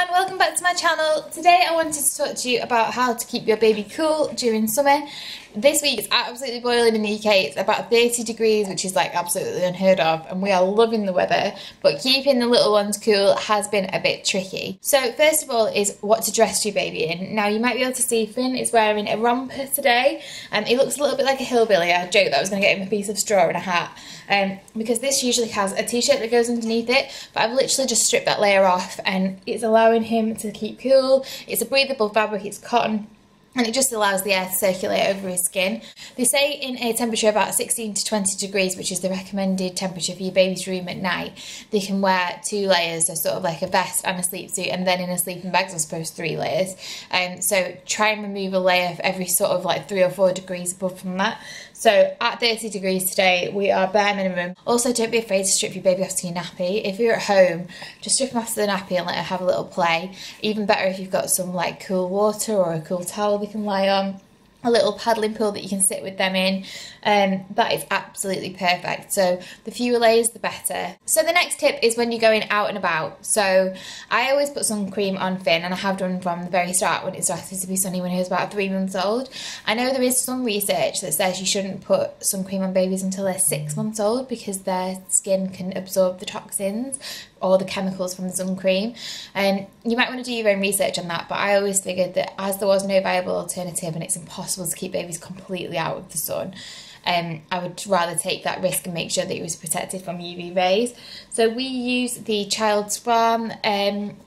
everyone, welcome back to my channel. Today I wanted to talk to you about how to keep your baby cool during summer. This week it's absolutely boiling in the UK, it's about 30 degrees which is like absolutely unheard of and we are loving the weather, but keeping the little ones cool has been a bit tricky. So first of all is what to dress your baby in. Now you might be able to see Finn is wearing a romper today and he looks a little bit like a hillbilly. I joked that I was going to get him a piece of straw and a hat because this usually has a t-shirt that goes underneath it, but I've literally just stripped that layer off and it's allowing him to keep cool. It's a breathable fabric, it's cotton, and it just allows the air to circulate over his skin. They say in a temperature of about 16 to 20 degrees, which is the recommended temperature for your baby's room at night, they can wear two layers, so sort of like a vest and a sleep suit, and then in a sleeping bag, I suppose, three layers. So try and remove a layer of every sort of like 3 or 4 degrees above from that. So at 30 degrees today, we are bare minimum. Also, don't be afraid to strip your baby off to your nappy. If you're at home, just strip them off to the nappy and let her have a little play. Even better if you've got some like cool water or a cool towel they can lie on, a little paddling pool that you can sit with them in, that is absolutely perfect. So the fewer layers the better. So the next tip is when you're going out and about. So I always put sun cream on Finn, and I have done from the very start when it started to be sunny when he was about 3 months old. I know there is some research that says you shouldn't put sun cream on babies until they're 6 months old because their skin can absorb the toxins or the chemicals from the sun cream, and you might want to do your own research on that, but I always figured that as there was no viable alternative and it's impossible to keep babies completely out of the sun, I would rather take that risk and make sure that it was protected from UV rays. So we use the Child's Farm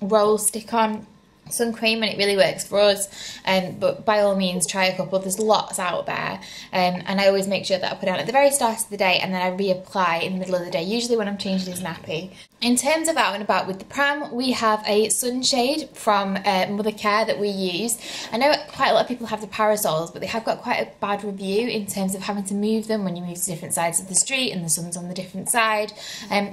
roll stick-on sun cream and it really works for us, but by all means try a couple, there's lots out there, and I always make sure that I put it on at the very start of the day and then I reapply in the middle of the day, usually when I'm changing his nappy. In terms of out and about with the pram, we have a sunshade from Mothercare that we use. I know quite a lot of people have the parasols, but they have got quite a bad review in terms of having to move them when you move to different sides of the street and the sun's on the different side.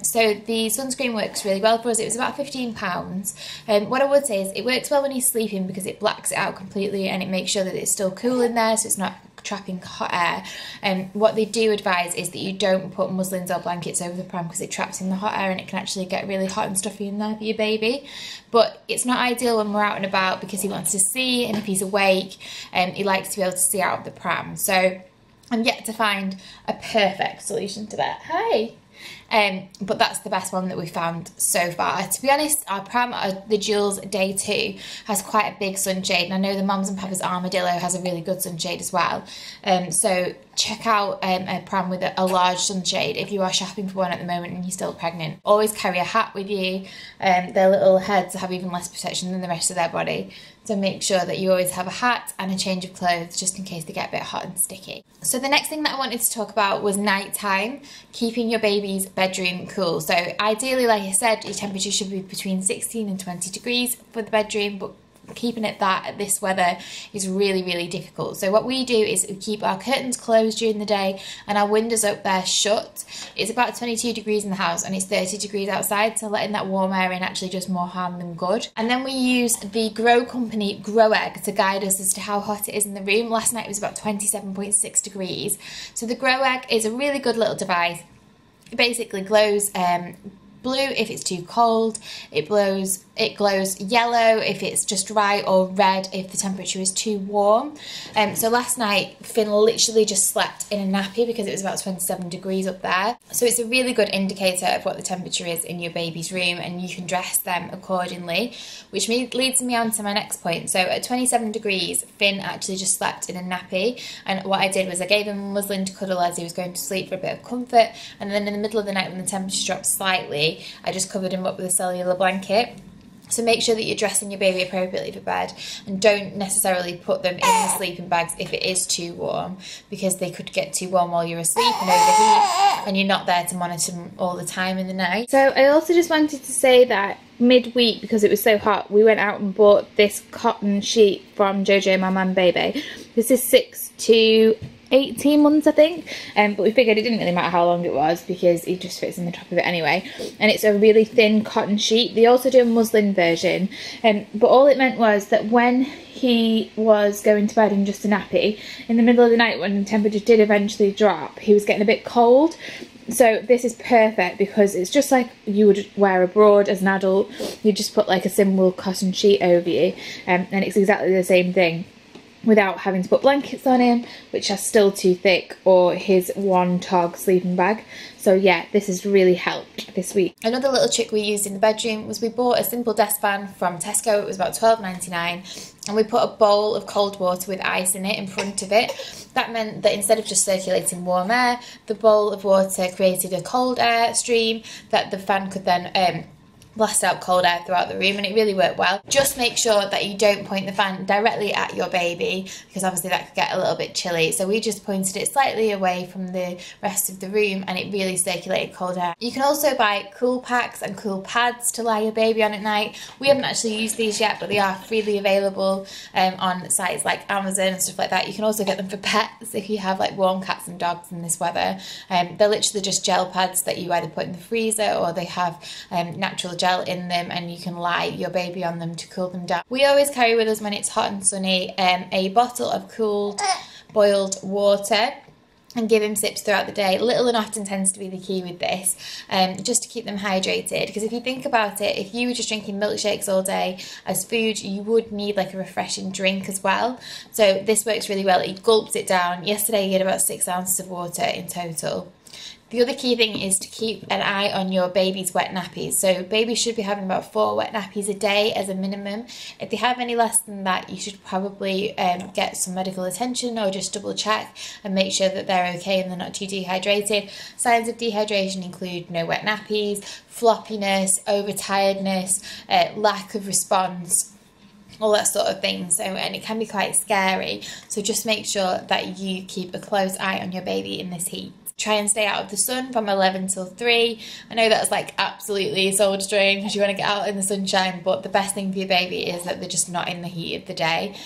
So the sunscreen works really well for us. It was about £15. What I would say is it works well when he's sleeping because it blacks it out completely and it makes sure that it's still cool in there so it's not trapping hot air. And what they do advise is that you don't put muslins or blankets over the pram because it traps in the hot air and it can actually get really hot and stuffy in there for your baby. But it's not ideal when we're out and about because he wants to see, and if he's awake he likes to be able to see out of the pram. So I'm yet to find a perfect solution to that. Hi. But that's the best one that we found so far. To be honest, our pram, the Jules' Day 2, has quite a big sunshade, and I know the Mums and Papas Armadillo has a really good sunshade as well. So check out a pram with a large sunshade if you are shopping for one at the moment and you're still pregnant. Always carry a hat with you. Their little heads have even less protection than the rest of their body, so make sure that you always have a hat and a change of clothes just in case they get a bit hot and sticky. So the next thing that I wanted to talk about was nighttime, keeping your baby's bedroom cool. So ideally, like I said, your temperature should be between 16 and 20 degrees for the bedroom, but keeping it that at this weather is really, really difficult. So what we do is we keep our curtains closed during the day and our windows up there shut. It's about 22 degrees in the house and it's 30 degrees outside, so letting that warm air in actually does more harm than good. And then we use the Grow Company Grow Egg to guide us as to how hot it is in the room. Last night it was about 27.6 degrees. So the Grow Egg is a really good little device. It basically glows blue if it's too cold, it glows yellow if it's just dry, or red if the temperature is too warm. So last night Finn literally just slept in a nappy because it was about 27 degrees up there. So it's a really good indicator of what the temperature is in your baby's room and you can dress them accordingly, which leads me on to my next point. So at 27 degrees Finn actually just slept in a nappy, and what I did was I gave him a muslin to cuddle as he was going to sleep for a bit of comfort, and then in the middle of the night when the temperature dropped slightly I just covered him up with a cellular blanket. So make sure that you're dressing your baby appropriately for bed, and don't necessarily put them in the sleeping bags if it is too warm, because they could get too warm while you're asleep and overheat, and you're not there to monitor them all the time in the night. So I also just wanted to say that midweek, because it was so hot, we went out and bought this cotton sheet from JoJo Maman Bebe. This is 6 to 18 months, I think, but we figured it didn't really matter how long it was because it just fits in the top of it anyway, and it's a really thin cotton sheet. They also do a muslin version, but all it meant was that when he was going to bed in just a nappy, in the middle of the night when the temperature did eventually drop, he was getting a bit cold. So this is perfect because it's just like you would wear abroad as an adult. You just put like a simple cotton sheet over you, and it's exactly the same thing without having to put blankets on him, which are still too thick, or his one tog sleeping bag. So yeah, this has really helped this week. Another little trick we used in the bedroom was we bought a simple desk fan from Tesco. It was about £12.99, and we put a bowl of cold water with ice in it in front of it. That meant that instead of just circulating warm air, the bowl of water created a cold air stream that the fan could then blast out cold air throughout the room, and it really worked well. Just make sure that you don't point the fan directly at your baby, because obviously that could get a little bit chilly. So we just pointed it slightly away from the rest of the room, and it really circulated cold air. You can also buy cool packs and cool pads to lie your baby on at night. We haven't actually used these yet, but they are freely available on sites like Amazon and stuff like that. You can also get them for pets if you have like warm cats and dogs in this weather. They're literally just gel pads that you either put in the freezer, or they have natural gel in them, and you can lie your baby on them to cool them down. We always carry with us when it's hot and sunny a bottle of cooled boiled water, and give him sips throughout the day. Little and often tends to be the key with this, just to keep them hydrated, because if you think about it, if you were just drinking milkshakes all day as food, you would need like a refreshing drink as well. So this works really well. He gulps it down. Yesterday he had about 6 ounces of water in total. The other key thing is to keep an eye on your baby's wet nappies. So babies should be having about 4 wet nappies a day as a minimum. If they have any less than that, you should probably get some medical attention, or just double check and make sure that they're okay and they're not too dehydrated. Signs of dehydration include no wet nappies, floppiness, overtiredness, lack of response, all that sort of thing. So, and it can be quite scary. So just make sure that you keep a close eye on your baby in this heat. Try and stay out of the sun from 11 till 3. I know that's like absolutely soul destroying, because you want to get out in the sunshine, but the best thing for your baby is that they're just not in the heat of the day.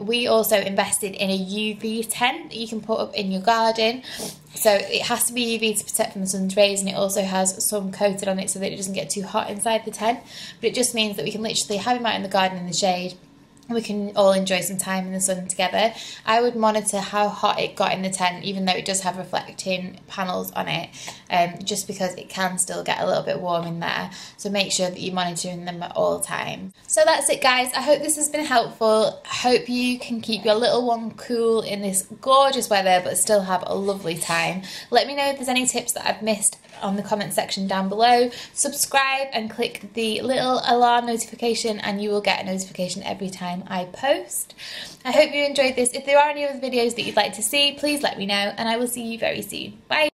We also invested in a UV tent that you can put up in your garden. So it has to be UV to protect from the sun's rays, and it also has some coated on it so that it doesn't get too hot inside the tent. But it just means that we can literally have him out in the garden in the shade. We can all enjoy some time in the sun together. I would monitor how hot it got in the tent, even though it does have reflecting panels on it, just because it can still get a little bit warm in there. So make sure that you're monitoring them at all times. So that's it, guys. I hope this has been helpful. I hope you can keep your little one cool in this gorgeous weather, but still have a lovely time. Let me know if there's any tips that I've missed on the comment section down below. Subscribe and click the little alarm notification, and you will get a notification every time I post. I hope you enjoyed this. If there are any other videos that you'd like to see, please let me know, and I will see you very soon. Bye.